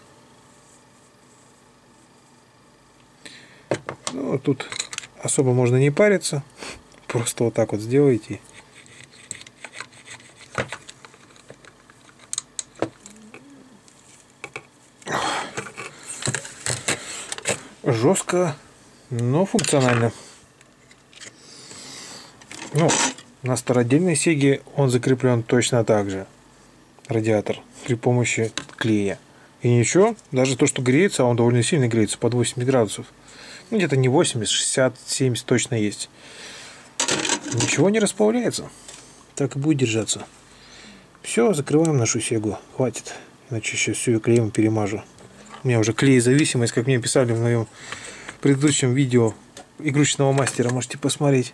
Ну, тут... Особо можно не париться, просто вот так вот сделаете. Жестко, но функционально. Ну, на стародельной Sega он закреплен точно так же, радиатор, при помощи клея. И ничего, даже то, что греется, а он довольно сильно греется, под 80 градусов. Где-то не 80, 60, 70 точно есть. Ничего не расплавляется. Так и будет держаться. Все, закрываем нашу Сегу. Хватит. Иначе еще всю ее клеем перемажу. У меня уже клеезависимость, как мне писали в моем предыдущем видео игрушечного мастера. Можете посмотреть.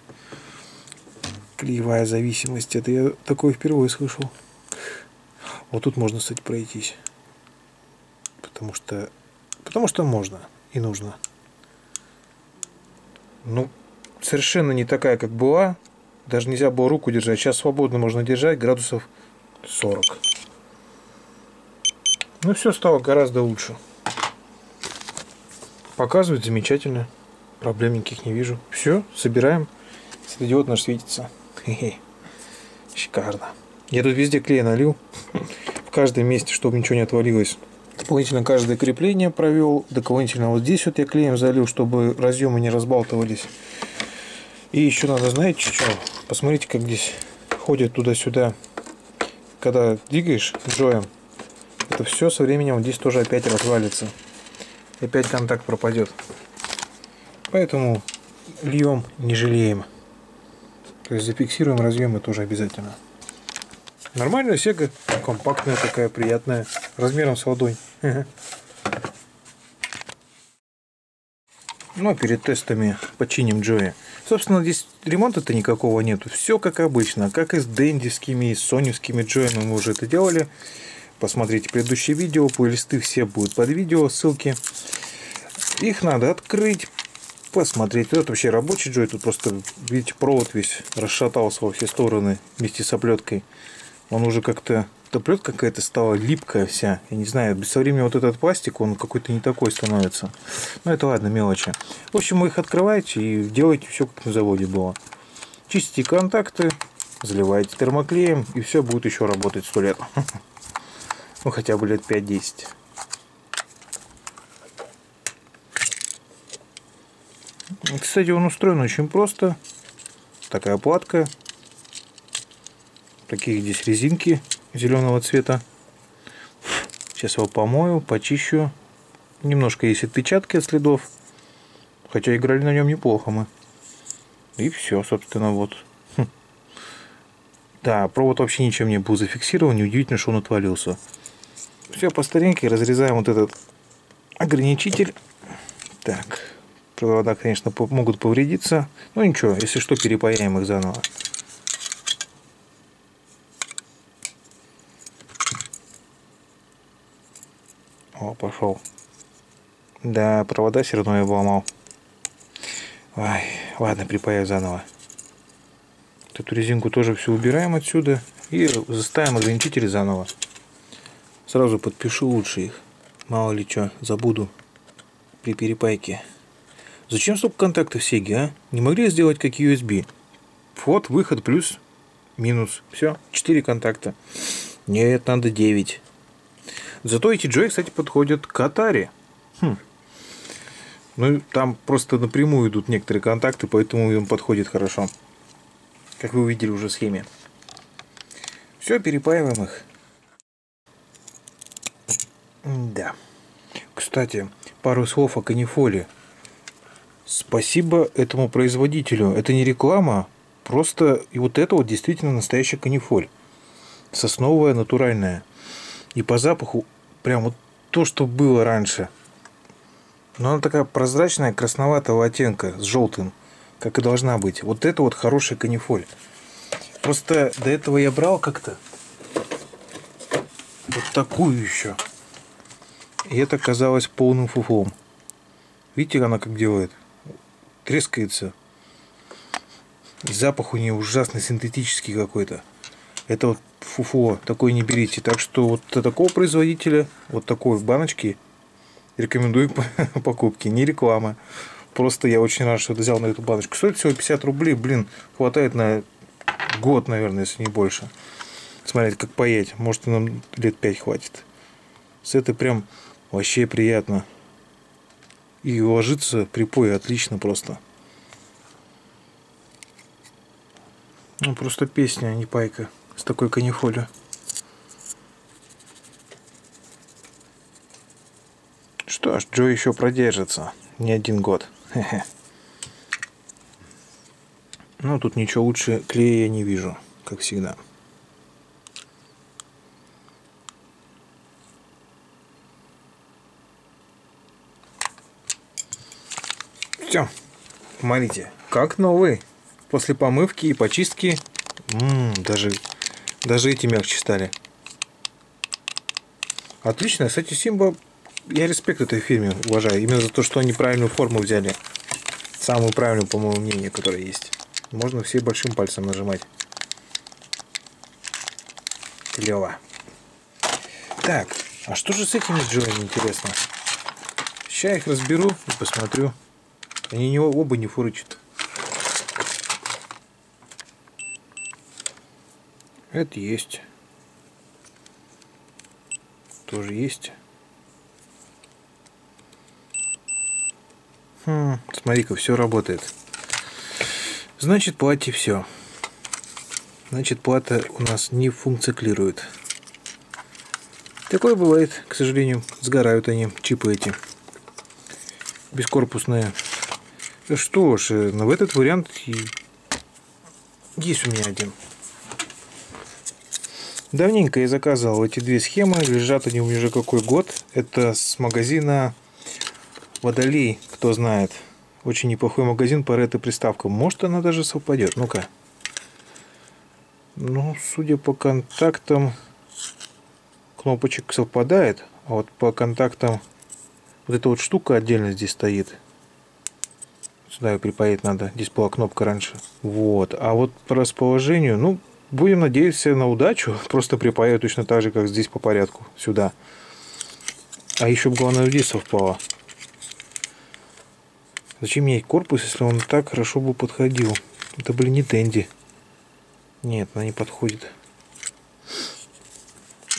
Клеевая зависимость. Это я такое впервые слышал. Вот тут можно, кстати, пройтись. Потому что можно и нужно. Ну, совершенно не такая, как была. Даже нельзя было руку держать. Сейчас свободно можно держать градусов 40. Ну, все стало гораздо лучше. Показывает замечательно. Проблем никаких не вижу. Все, собираем. Светодиод наш светится. Хе-хе. Шикарно. Я тут везде клей налил. В каждом месте, чтобы ничего не отвалилось. Дополнительно каждое крепление провел. Дополнительно вот здесь вот я клеем залил, чтобы разъемы не разбалтывались. И еще надо, знаете что? Посмотрите, как здесь ходит туда-сюда. Когда двигаешь джоем, это все со временем здесь тоже опять развалится. И опять контакт пропадет. Поэтому льем, не жалеем. То есть зафиксируем разъемы тоже обязательно. Нормальная Sega, компактная такая, приятная, размером с ладонь. Ну а перед тестами починим джои. Собственно, здесь ремонта-то никакого нету. Все как обычно, как и с дэндискими, и с соневскими джоями мы уже это делали. Посмотрите предыдущие видео, плейлисты все будут под видео, ссылки. Их надо открыть, посмотреть. Это вообще рабочий джой. Тут просто, видите, провод весь расшатался во все стороны вместе с оплеткой. Он уже как-то... Оплетка какая-то стала липкая вся. Я не знаю, со временем вот этот пластик, он какой-то не такой становится. Но это ладно, мелочи. В общем, вы их открываете и делаете все, как на заводе было. Чистите контакты, заливаете термоклеем, и все будет еще работать 100 лет. Ну, хотя бы лет 5-10. Кстати, он устроен очень просто. Такая платка. Такие здесь резинки зеленого цвета. Сейчас его помою, почищу. Немножко есть отпечатки от следов. Хотя играли на нем неплохо мы. И все, собственно, вот. Да, провод вообще ничем не был зафиксирован. Неудивительно, что он отвалился. Все по старинке. Разрезаем вот этот ограничитель. Так. Провода, конечно, могут повредиться. Но ничего, если что, перепаяем их заново. О, пошел. Да, провода все равно я обломал. Ой, ладно, припаяю заново. Эту резинку тоже все убираем отсюда. И заставим ограничители заново. Сразу подпишу лучше их. Мало ли что, забуду при перепайке. Зачем столько контактов Сеги, а? Не могли сделать как USB? Вход, выход, плюс, минус. Все, 4 контакта. Нет, надо 9. Зато эти джой, кстати, подходят к Atari. Ну, там просто напрямую идут некоторые контакты, поэтому им подходит хорошо. Как вы увидели уже в схеме. Все, перепаиваем их. Да. Кстати, пару слов о канифоле. Спасибо этому производителю. Это не реклама, просто и вот это вот действительно настоящая канифоль. Сосновая, натуральная. И по запаху прям вот то, что было раньше. Но она такая прозрачная, красноватого оттенка, с желтым, как и должна быть. Вот это вот хороший канифоль. Просто до этого я брал как-то вот такую еще. И это казалось полным фуфлом. Видите, она как делает? Трескается. И запах у нее ужасно синтетический какой-то. Это вот фуфло, такое не берите. Так что вот такого производителя, вот такой в баночке, рекомендую к покупке. Не реклама. Просто я очень рад, что это взял на эту баночку. Стоит всего 50 рублей, блин, хватает на год, наверное, если не больше. Смотрите, как паять. Может, нам лет 5 хватит. С этой прям вообще приятно. И ложится припой отлично просто. Ну, просто песня, а не пайка. С такой канифолью. Что ж, Джо еще продержится. Не один год. Ну, тут ничего лучше клея я не вижу, как всегда. Все. Смотрите, как новый. После помывки и почистки. Даже эти мягче стали. Отлично. Кстати, Симба, я респект этой фирме уважаю. Именно за то, что они правильную форму взяли. Самую правильную, по моему мнению, которая есть. Можно все большим пальцем нажимать. Клево. Так, а что же с этими джоями, интересно? Сейчас их разберу и посмотрю. Они оба не фурычат. Это есть. Тоже есть. Смотри-ка, все работает. Значит, плате все. Значит, плата у нас не функционирует. Такое бывает, к сожалению. Сгорают они, чипы эти. Бескорпусные. Что ж, но в этот вариант есть у меня один. Давненько я заказывал эти две схемы, лежат они у меня уже какой год. Это с магазина Водолей, кто знает. Очень неплохой магазин по ретро-приставкам. Может, она даже совпадет. Ну-ка. Ну, судя по контактам, кнопочек совпадает. А вот по контактам вот эта вот штука отдельно здесь стоит. Сюда ее припаять надо. Здесь была кнопка раньше. Вот. А вот по расположению, ну, будем надеяться на удачу. Просто припаяю точно так же, как здесь по порядку. Сюда. А еще главное здесь совпало. Зачем менять корпус, если он так хорошо бы подходил? Это, блин, не Тенди. Нет, она не подходит.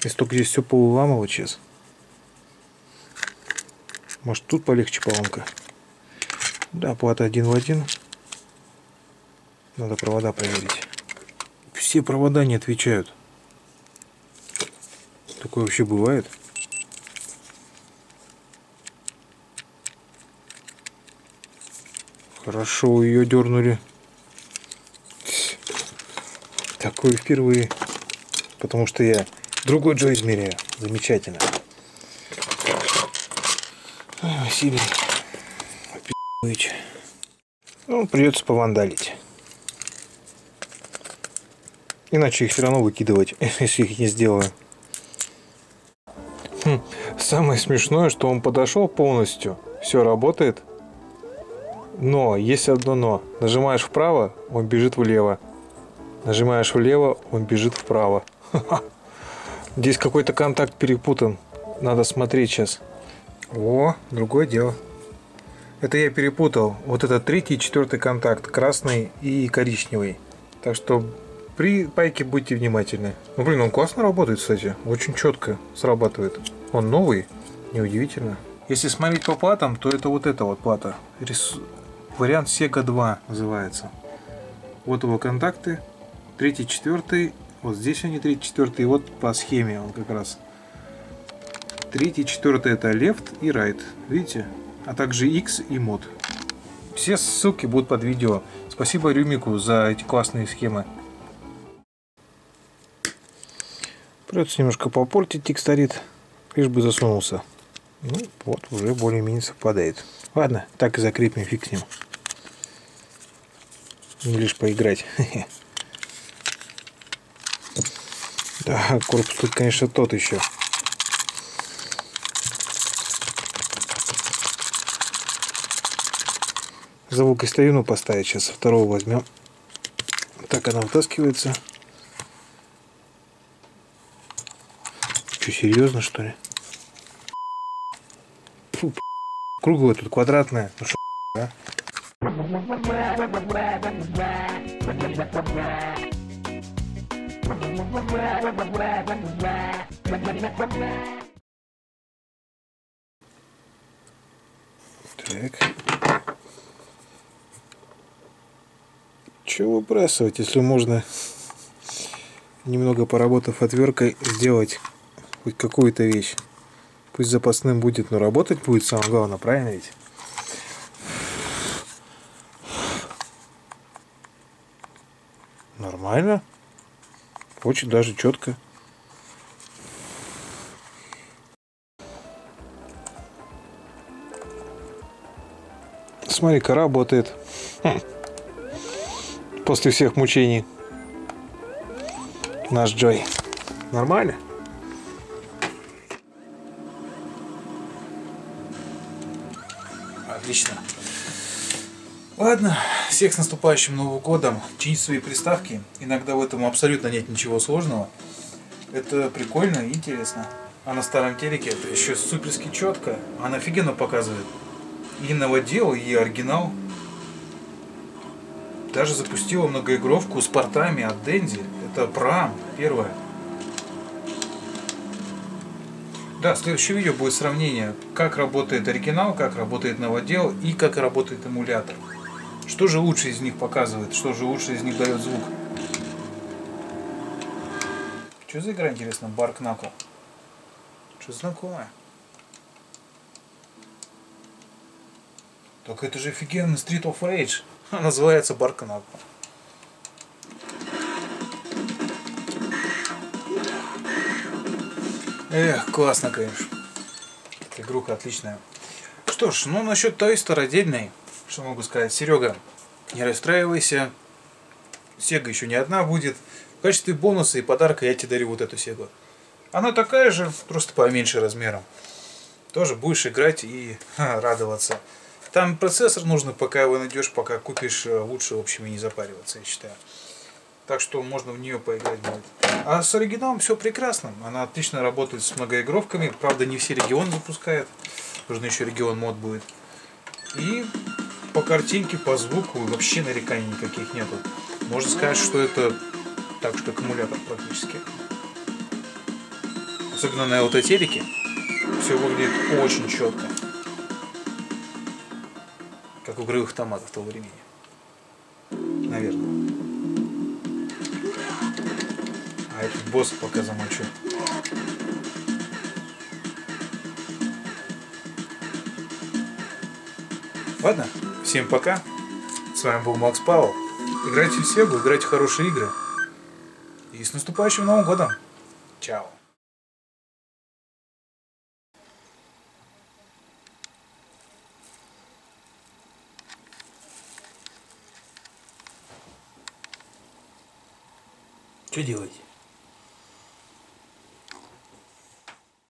Если только здесь все поуламывало сейчас. Может, тут полегче поломка? Да, плата 1 в 1. Надо провода проверить. Все провода не отвечают. Такое вообще бывает? Хорошо, ее дернули. Такое впервые. Потому что я другой джой измеряю. Замечательно. Ой, Василий. Опи***ич. Ну, придется повандалить. Иначе их все равно выкидывать, если их не сделаю. Самое смешное, что он подошел полностью. Все работает. Но, есть одно но. Нажимаешь вправо, он бежит влево. Нажимаешь влево, он бежит вправо. Здесь какой-то контакт перепутан. Надо смотреть сейчас. О, другое дело. Это я перепутал. Вот это 3-й и 4-й контакт. Красный и коричневый. Так что при пайке будьте внимательны. Ну, блин, он классно работает, кстати. Очень четко срабатывает. Он новый. Неудивительно. Если смотреть по платам, то это вот эта вот плата. Вариант SEGA 2 называется. Вот его контакты. 3-й, 4-й. Вот здесь они 3-й, 4-й. И вот по схеме он как раз. 3-й, 4-й это left и right. Видите? А также X и mod. Все ссылки будут под видео. Спасибо Рюмику за эти классные схемы. Придется немножко попортить текстолит. Лишь бы засунулся. Ну вот, уже более-менее совпадает. Ладно, так и закрепим, фиг с ним. Не лишь поиграть. Да, корпус тут, конечно, тот еще. Звукоизолину поставить сейчас, второго возьмем. Так она вытаскивается. Что, серьезно, что ли? Фу, круглая тут, квадратная. Ну что, а? Так. Чего выбрасывать, если можно, немного поработав отверткой, сделать хоть какую-то вещь? Пусть запасным будет, но работать будет, самое главное, правильно ведь? Нормально. Очень даже четко. Смотри-ка, работает. После всех мучений. Наш джой. Нормально? Отлично. Ладно, всех с наступающим Новым годом. Чинить свои приставки. Иногда в этом абсолютно нет ничего сложного. Это прикольно и интересно. А на старом телеке это еще суперски четко. Она офигенно показывает и новодел, и оригинал. Даже запустила многоигровку с портами от Dendy. Это прам, первое. Да, следующее видео будет сравнение, как работает оригинал, как работает новодел и как работает эмулятор. Что же лучше из них показывает, что же лучше из них дает звук. Что за игра, интересно, Bark Knuckle? Что знакомое? Так это же офигенный Street of Rage. Она называется Bark Knuckle. Эх, классно, конечно. Игруха отличная. Что ж, ну насчет той стародельной, что могу сказать, Серега, не расстраивайся. Сега еще не одна будет. В качестве бонуса и подарка я тебе дарю вот эту Сегу. Она такая же, просто поменьше размером. Тоже будешь играть и радоваться. Там процессор нужно, пока его найдешь, пока купишь, лучше, в общем, и не запариваться, я считаю. Так что можно в нее поиграть будет. А с оригиналом все прекрасно. Она отлично работает с многоигровками. Правда, не все регионы запускает. Нужно еще регион мод будет. И по картинке, по звуку вообще нареканий никаких нету. Можно сказать, что это так что аккумулятор практически. Особенно на LT-телеке. Все выглядит очень четко. Как у игровых томатов того времени. Наверное. А этот босс пока замочу. Ладно, всем пока. С вами был Макс Пауэр. Играйте в Сегу, играйте в хорошие игры. И с наступающим Новым годом. Чао. Что делаете?